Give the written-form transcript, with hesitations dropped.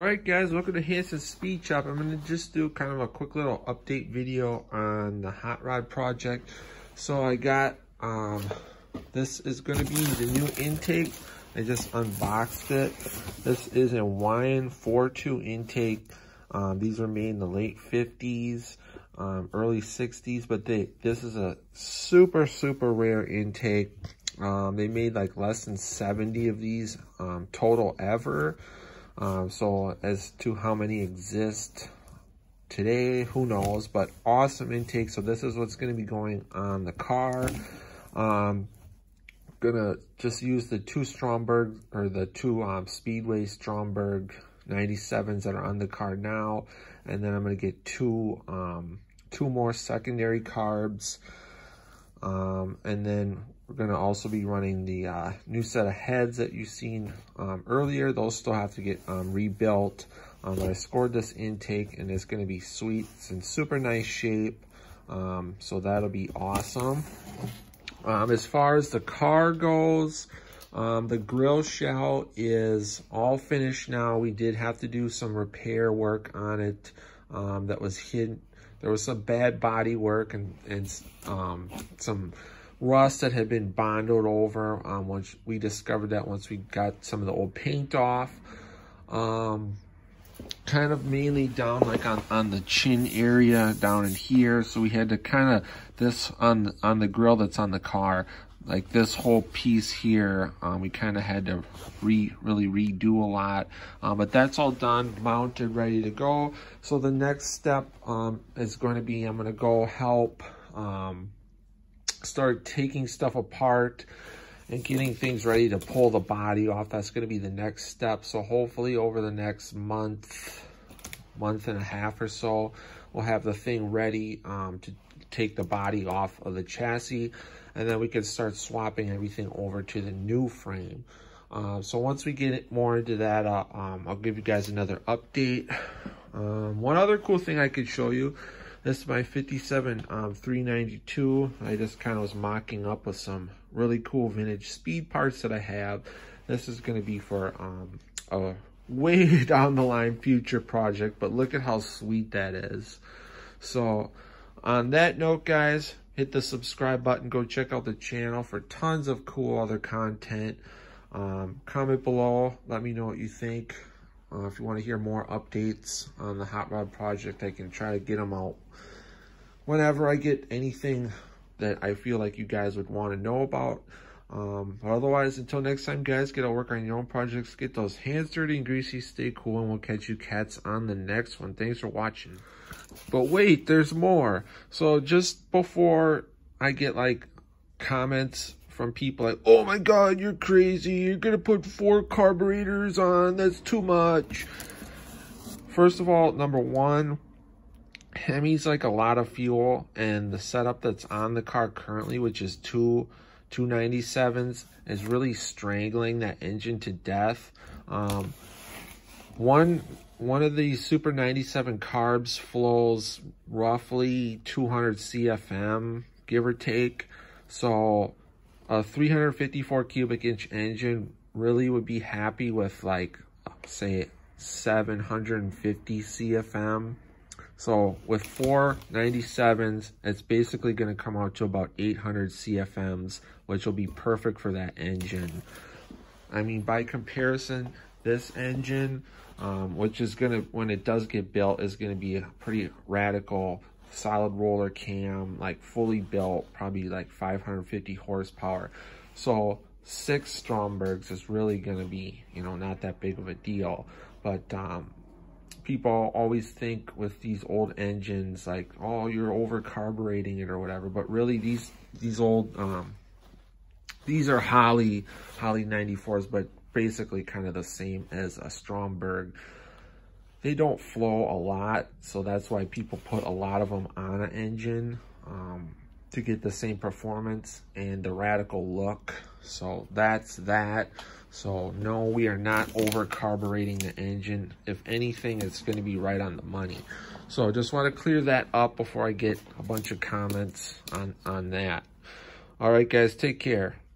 Alright guys, welcome to Hansen's Speed Shop. I'm going to just do kind of a quick little update video on the hot rod project. So I got, this is going to be the new intake. I just unboxed it. This is a Weiand 4-2 intake. These were made in the late 50s, early 60s, but this is a super rare intake. They made like less than 70 of these total ever. So as to how many exist today, who knows, but awesome intake. So this is what's going to be going on the car. Gonna just use the two Stromberg, or the two Speedway Stromberg 97s that are on the car now, and then I'm gonna get two more secondary carbs, and then we're going to also be running the new set of heads that you've seen earlier. Those still have to get rebuilt. But I scored this intake, and it's going to be sweet. It's in super nice shape, so that'll be awesome. As far as the car goes, the grill shell is all finished now. We did have to do some repair work on it that was hidden. There was some bad body work and some rust that had been bonded over. Once we discovered that, once we got some of the old paint off, kind of mainly down like on the chin area, down in here. So we had to kind of, this on the grill that's on the car, like this whole piece here, we kind of had to really redo a lot, but that's all done, mounted, ready to go. So the next step is going to be, I'm going to go help start taking stuff apart and getting things ready to pull the body off. That's going to be the next step. So hopefully over the next month and a half or so, we'll have the thing ready to take the body off of the chassis, and then we can start swapping everything over to the new frame. So once we get more into that, I'll give you guys another update. One other cool thing I could show you, this is my 57 392. I just kind of was mocking up with some really cool vintage speed parts that I have. This is going to be for a way down the line future project, but look at how sweet that is. So on that note, guys, hit the subscribe button. Go check out the channel for tons of cool other content. Comment below. Let me know what you think. If you want to hear more updates on the hot rod project, I can try to get them out whenever I get anything that I feel like you guys would want to know about. But otherwise, until next time, guys, get out, work on your own projects, get those hands dirty and greasy, stay cool, and we'll catch you cats on the next one. Thanks for watching. But wait, there's more. So just before I get like comments from people like, oh my God, you're crazy, you're gonna put 4 carburetors on, that's too much. First of all, number one, Hemi's like a lot of fuel, and the setup that's on the car currently, which is two 97s, is really strangling that engine to death. One of the Super 97 carbs flows roughly 200 CFM, give or take. So a 354 cubic inch engine really would be happy with like, say, 750 CFM. So with 4 97s, it's basically going to come out to about 800 CFMs, which will be perfect for that engine. I mean, by comparison, this engine, which is going to, when it does get built, is going to be a pretty radical solid roller cam, like fully built, probably like 550 horsepower. So 6 Strombergs is really going to be, you know, not that big of a deal. But people always think with these old engines like, oh, you're over carbureting it or whatever, but really these old these are Holley 94s, but basically kind of the same as a Stromberg. They don't flow a lot, so that's why people put a lot of them on an engine to get the same performance and the radical look. So that's that. So no, we are not over carbureting the engine. If anything, it's going to be right on the money. So I just want to clear that up before I get a bunch of comments on that. All right, guys, take care.